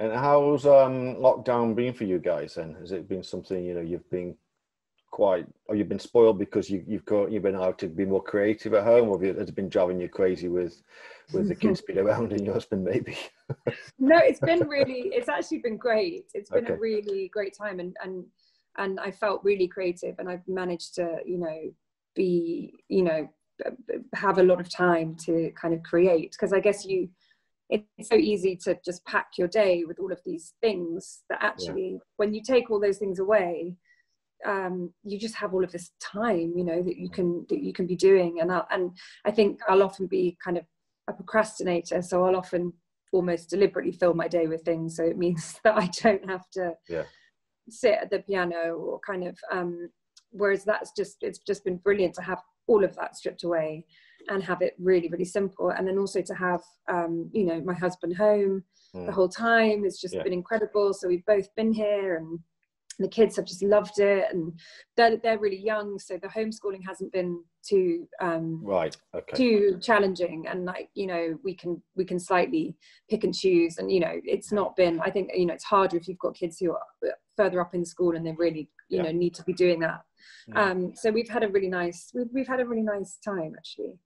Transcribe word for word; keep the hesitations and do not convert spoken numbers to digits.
And how's um, lockdown been for you guys then? Has it been something, you know, you've been quite, or you've been spoiled because you, you've got, you've been out to be more creative at home, or has it been driving you crazy with, with the kids being around and your husband maybe? No, it's been really, it's actually been great. It's been okay. a really great time, and, and, and I felt really creative, and I've managed to, you know, be, you know, have a lot of time to kind of create, because I guess you, it's so easy to just pack your day with all of these things that actually, yeah. when you take all those things away, um, you just have all of this time, you know, that you can, that you can be doing. And I, and I think I'll often be kind of a procrastinator. So I'll often almost deliberately fill my day with things. So it means that I don't have to yeah. sit at the piano or kind of, um, whereas that's just, it's just been brilliant to have all of that stripped away and have it really, really simple. And then also to have, um, you know, my husband home mm. the whole time. It's just yeah. been incredible. So we've both been here, and the kids have just loved it. And they're, they're really young, so the homeschooling hasn't been too, um, right. okay. too challenging. And like, you know, we can, we can slightly pick and choose, and, you know, it's not been, I think, you know, it's harder if you've got kids who are further up in school and they really, you yeah. know, need to be doing that. Yeah. Um, so we've had a really nice, we've, we've had a really nice time actually.